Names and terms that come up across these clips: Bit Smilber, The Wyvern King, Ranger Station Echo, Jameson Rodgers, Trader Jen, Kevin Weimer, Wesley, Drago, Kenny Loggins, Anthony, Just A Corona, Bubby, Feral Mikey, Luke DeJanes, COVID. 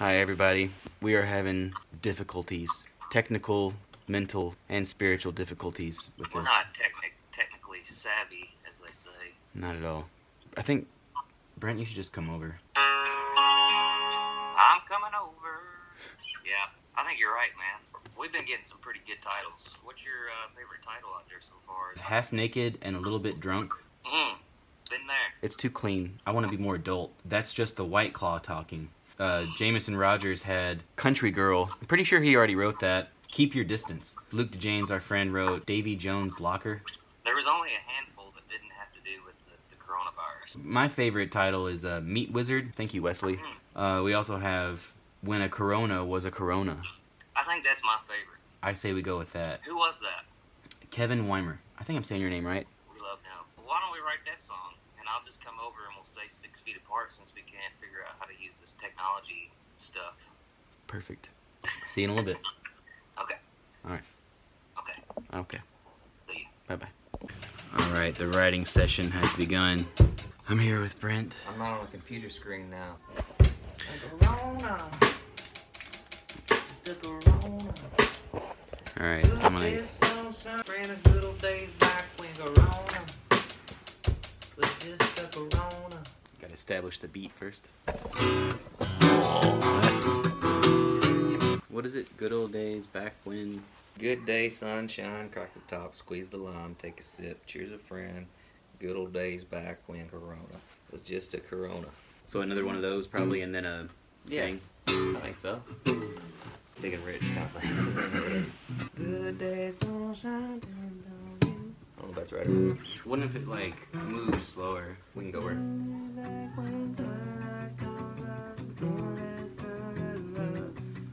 Hi everybody, we are having difficulties, technical, mental, and spiritual difficulties with this. We're not technically savvy, as they say. Not at all. I think, Brent, you should just come over. I'm coming over. Yeah, I think you're right, man. We've been getting some pretty good titles. What's your favorite title out there so far? Half Naked and A Little Bit Drunk. Been there. It's too clean. I want to be more adult. That's just the White Claw talking. Jameson Rodgers had Country Girl. I'm pretty sure he already wrote that. Keep Your Distance. Luke DeJanes, our friend, wrote Davy Jones' Locker. There was only a handful that didn't have to do with the coronavirus. My favorite title is Meat Wizard. Thank you, Wesley. We also have When a Corona Was a Corona. I think that's my favorite. I say we go with that. Who was that? Kevin Weimer. I think I'm saying your name right. We love him. Why don't we write that song? I'll just come over and we'll stay 6 feet apart since we can't figure out how to use this technology stuff. Perfect. See you in a little bit. Okay. All right. Okay. Okay. See you. Bye-bye. All right, the writing session has begun. I'm here with Brent. I'm out on a computer screen now. All right, so I'm going to... Gotta establish the beat first. What is it? Good old days, back when. Good day, sunshine, crack the top, squeeze the lime, take a sip, cheers a friend. Good old days, back when Corona was just a Corona. So another one of those probably, and then a thing? Yeah, I think so. Big and rich, kind of. Good day, sunshine, I don't know if that's right. What if it like moves slower? We can go where?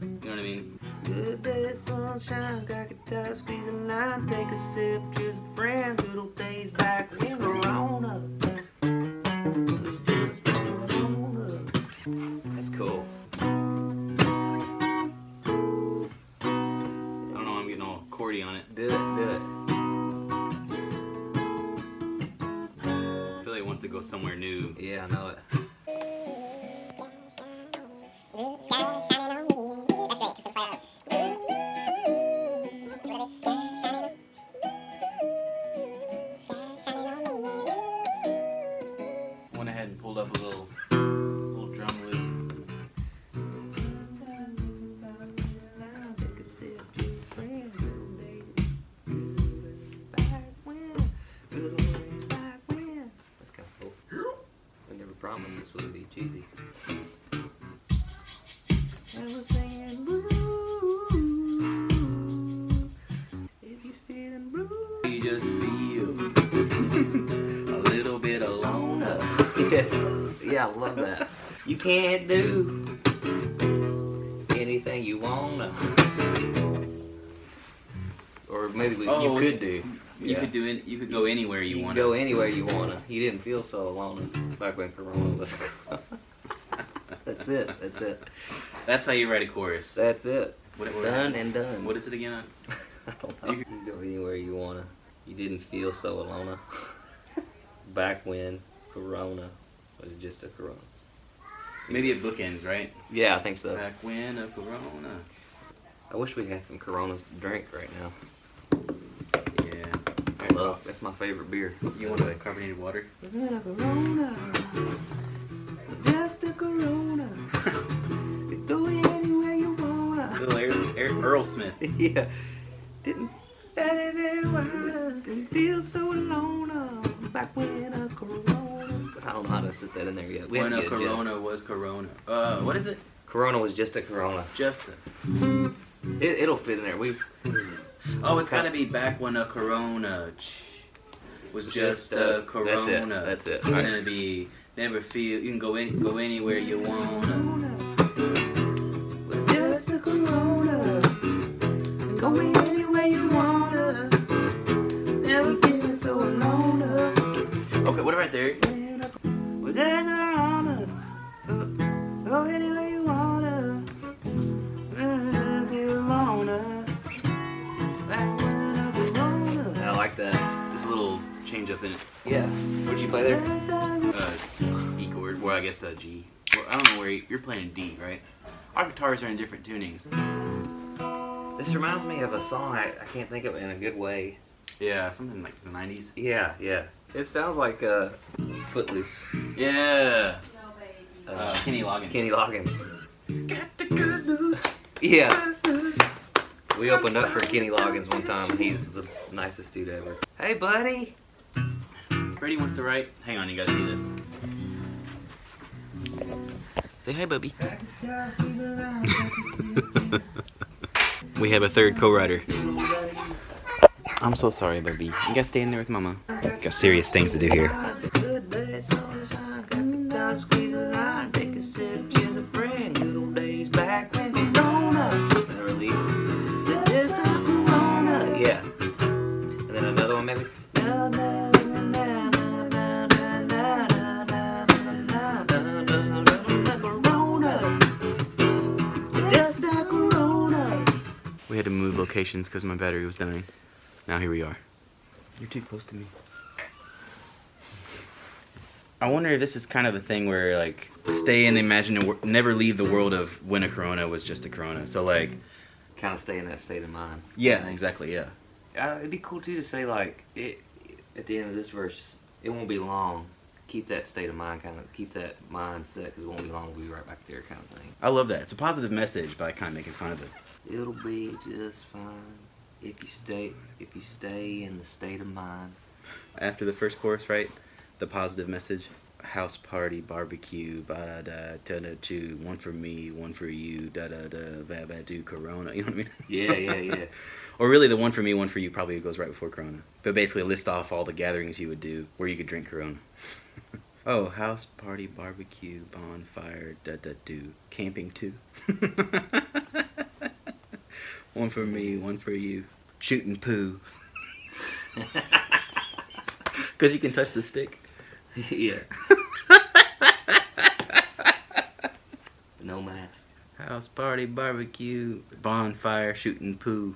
You know what I mean? Good days, sunshine, crack a top, squeeze a lime, take a sip, just a friend, good old days back when Corona. That's cool. I don't know, I'm getting all chordy on it. Do it. Wants to go somewhere new. Yeah, I know it. Went ahead and pulled up a little drum loop. Promise this would be cheesy. You just feel a little bit alone. Yeah, I love that. You can't do anything you wanna. Or maybe you could do. You could do it. You could go anywhere you want. You could go anywhere you wanna. You didn't feel so alone back when Corona was. That's it. That's it. That's how you write a chorus. That's it. Done and done. What is it again? I don't know. You could go anywhere you wanna. You didn't feel so alone back when Corona was just a Corona. Maybe it bookends, right? Yeah, I think so. Back when a Corona. I wish we had some Coronas to drink right now. Love. That's my favorite beer. You want a carbonated water? A Corona. Just a Corona. Go anywhere you wanna. Little Earl Smith. Yeah. Didn't feel so alone back when a Corona. I don't know how to sit that in there yet. When a Corona was Corona. What is it? Corona was just a Corona. Just a. It'll fit in there. We've. Oh, it's gotta be back when a Corona was just a Corona. That's it. It's gonna be never feel. You can go anywhere you wanna. Was just a Corona. Go anywhere you wanna. Never feel so alone. Okay, what about there? Was just a Corona. Go anywhere you wanna. Never feel alone. I like that. There's a little change up in it. Yeah. What'd you play there? E chord. Well, I guess G. Well, I don't know where you're playing D, right? Our guitars are in different tunings. This reminds me of a song I can't think of it in a good way. Yeah, something like the 90s. Yeah, yeah. It sounds like Footloose. Yeah. Kenny Loggins. Kenny Loggins. Got the good news. Yeah. We opened up for Kenny Loggins one time. He's the nicest dude ever. Hey, buddy. Brady wants to write. Hang on, you gotta see this. Say hi, Bubby. We have a third co-writer. I'm so sorry, Bubby. You gotta stay in there with Mama. Got serious things to do here. Yeah. And then another one, maybe. We had to move locations because my battery was dying. Now here we are. You're too close to me. I wonder if this is kind of a thing where, like, stay in the imaginary, never leave the world of when a corona was just a corona. So, like, kind of stay in that state of mind. Yeah, exactly, yeah. It'd be cool, too, to say, like, at the end of this verse, it won't be long. Keep that state of mind, kind of, keep that mindset, because it won't be long, we'll be right back there, kind of thing. I love that. It's a positive message, but I kind of making fun of it. It'll be just fine if you stay in the state of mind. After the first chorus, right? The positive message. House party, barbecue, ba-da-da, ta-da-choo, one for me, one for you, da-da-da, ba-ba-do, corona, you know what I mean? Yeah, yeah, yeah. Or really the one for me, one for you probably goes right before corona. But basically list off all the gatherings you would do where you could drink corona. Oh, house party, barbecue, bonfire, da-da-do, camping too. One for me, one for you, shooting poo. Because you can touch the stick. Yeah. No mask. House party, barbecue, bonfire, shooting poo.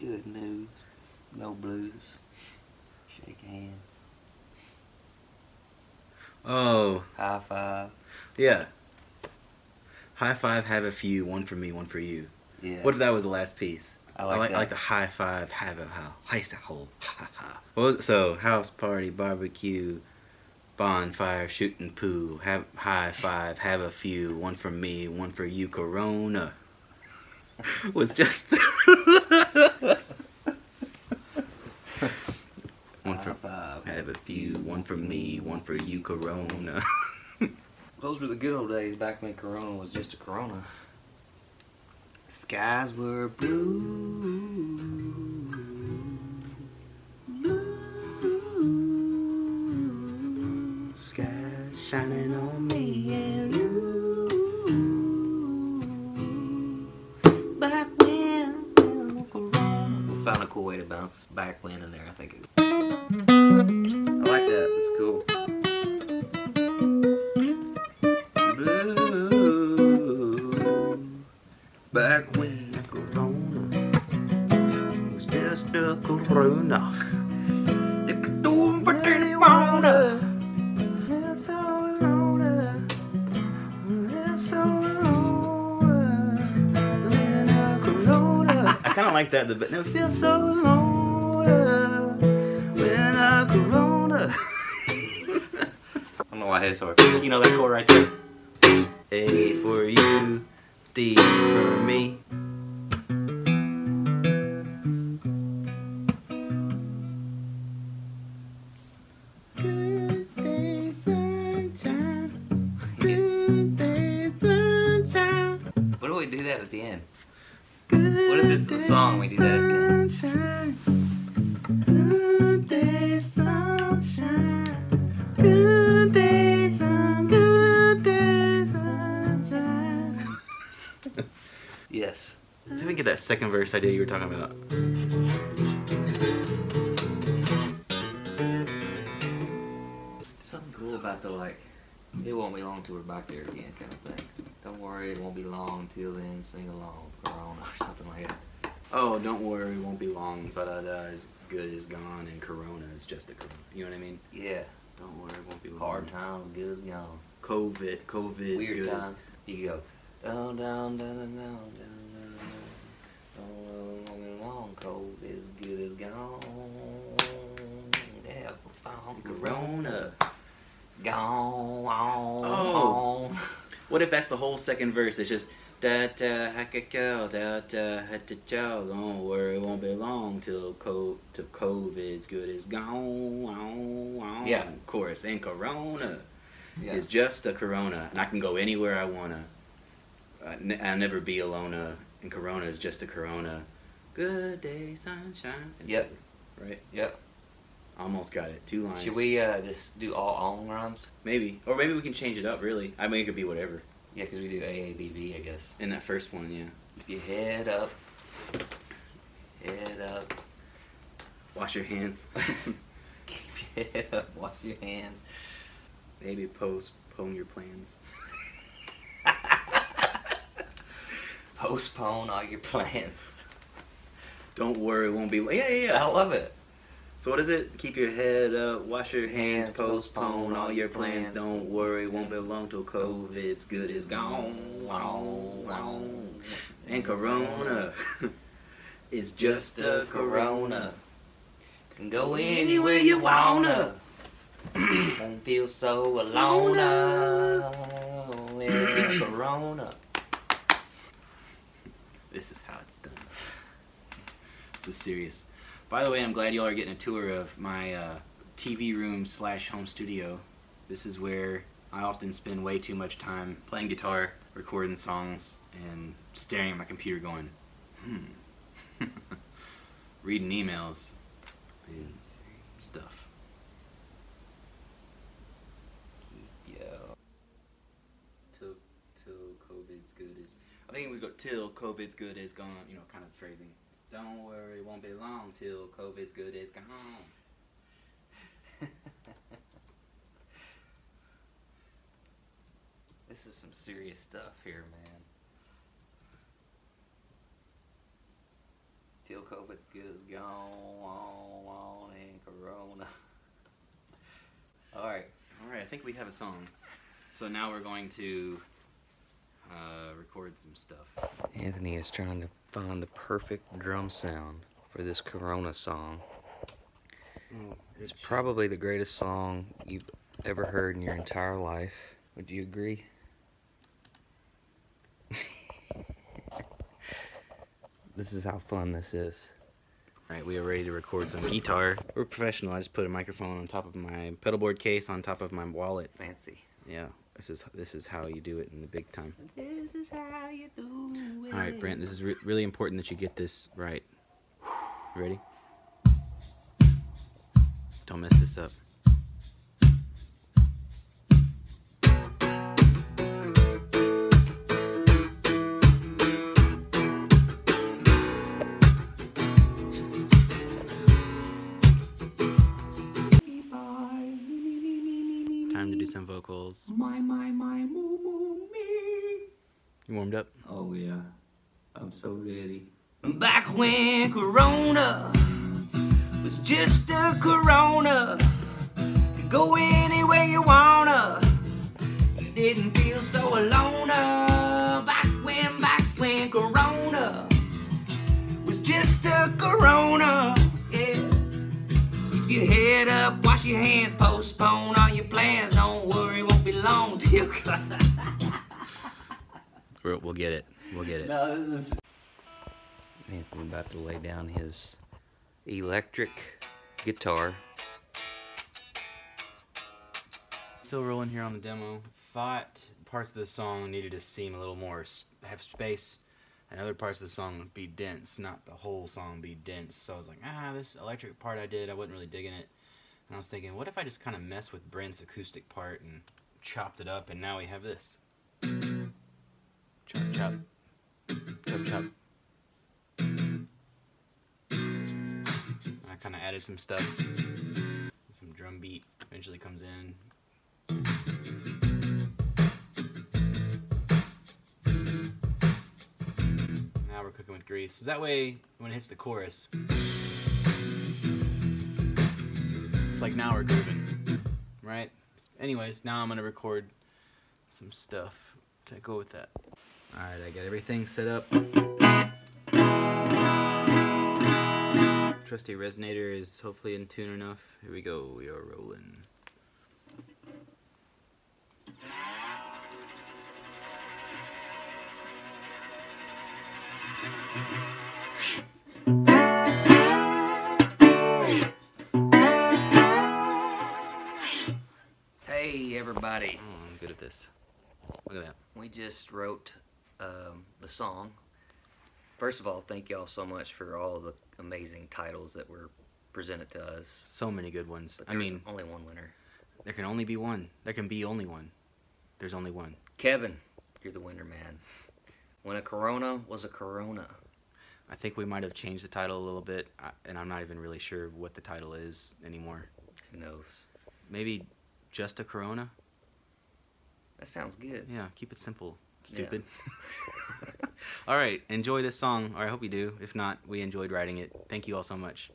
Good news, no blues, shake hands. Oh. High five. Yeah. High five, have a few, one for me, one for you. Yeah. What if that was the last piece? I like the high five, have a how, heist a hole, ha ha ha. So house party, barbecue, bonfire, shooting poo, have high five, have a few, one for me, one for you, corona. Was just one for five, have a few, one for me, one for you, corona. Those were the good old days back when corona was just a corona. Skies were blue, blue, skies shining on me and you, back when, corona. We found a cool way to bounce back when in there, I think. I like that, it's cool. Back when the corona was just a corona. The that's so alone. That's so alone. When a corona. I kind of like that, but no, feel so alone. When a corona. I don't know why I hit it so hard. You know that chord right there. A for you. D for me. Good day, sunshine. Good day, sunshine. What do we do that at the end? Good what if this is the song we do that at the end? Good day, sunshine. Good day, sunshine. Good day, sunshine. Yes. Let's see if we can get that second verse idea you were talking about. Something cool about the, like, it won't be long till we're back there again kind of thing. Don't worry, it won't be long till then, sing along, corona, or something like that. Oh, don't worry, it won't be long, but as good is gone, and corona is just a corona. You know what I mean? Yeah. Don't worry, it won't be long. Hard times, good is gone. COVID. COVID is good. Time. You go down, long COVID is good as gone. Yeah, Corona gone. Oh. What if that's the whole second verse? It's just don't worry, it won't be long till COVID's good as gone. Yeah, of course. And Corona. Yeah. It's just a Corona, and I can go anywhere I wanna. I'll never be alone. And Corona is just a Corona. Good day, sunshine. Yep. Right. Yep. Almost got it. 2 lines. Should we just do all rhymes? Maybe, or maybe we can change it up. Really, I mean, it could be whatever. Yeah, because we do AABB, I guess. In that first one, yeah. You head up. Wash your hands. Keep your head up. Wash your hands. Maybe postpone your plans. Postpone all your plans. Don't worry, it won't be... Yeah. I love it. So what is it? Keep your head up, wash your hands, postpone all your plans. Don't worry, it won't be long till COVID's good is gone. And Corona is just a Corona. Can go anywhere you wanna. Don't feel so alone with Corona. This is how it's done. This is serious. By the way, I'm glad y'all are getting a tour of my TV room / home studio. This is where I often spend way too much time playing guitar, recording songs, and staring at my computer going, reading emails and stuff. I think we go till COVID's good is gone, you know, kind of phrasing. Don't worry, it won't be long till COVID's good is gone. This is some serious stuff here, man. Till COVID's good is gone, on and Corona. All right, I think we have a song. So now we're going to record some stuff. Anthony is trying to find the perfect drum sound for this Corona song. It's probably the greatest song you've ever heard in your entire life. Would you agree? This is how fun this is. Alright, we are ready to record some guitar. We're professional. I just put a microphone on top of my pedal board case, on top of my wallet. Fancy. Yeah. This is how you do it in the big time. This is how you do it. All right, Brent, this is really important that you get this right. You ready? Don't mess this up. Time to do some vocals. My, moo, moo, me. You warmed up? Oh, yeah. I'm so ready. Back when Corona was just a Corona, you go anywhere you wanna, you didn't feel so alone. Back when Corona was just a Corona, yeah. Keep your head up, wash your hands, postpone all your plans. Don't worry, won't be long till. We'll get it. We'll get it. No, this is. Anthony about to lay down his electric guitar. Still rolling here on the demo. Thought parts of the song needed to seem a little more have space, and other parts of the song would be dense, not the whole song be dense. So I was like, this electric part I did, I wasn't really digging it. And I was thinking, what if I just kind of mess with Brent's acoustic part and chopped it up, and now we have this. Chop, chop. Chop, chop. I kind of added some stuff. Some drum beat eventually comes in. Now we're cooking with grease. So that way, when it hits the chorus, it's like now we're grooving, right? Anyways, now I'm going to record some stuff to go with that. Alright, I got everything set up. Trusty resonator is hopefully in tune enough. Here we go, we are rolling. Hey everybody. Oh, I'm good at this. Look at that. We just wrote the song. First of all, thank y'all so much for all the amazing titles that were presented to us. So many good ones. I mean, only one winner. There can only be one. There can be only one. There's only one. Kevin, you're the winner, man. When a Corona was a Corona. I think we might have changed the title a little bit, and I'm not even really sure what the title is anymore. Who knows? Maybe Just a Corona? That sounds good. Yeah, keep it simple, stupid. Yeah. All right, enjoy this song, or I hope you do. If not, we enjoyed writing it. Thank you all so much.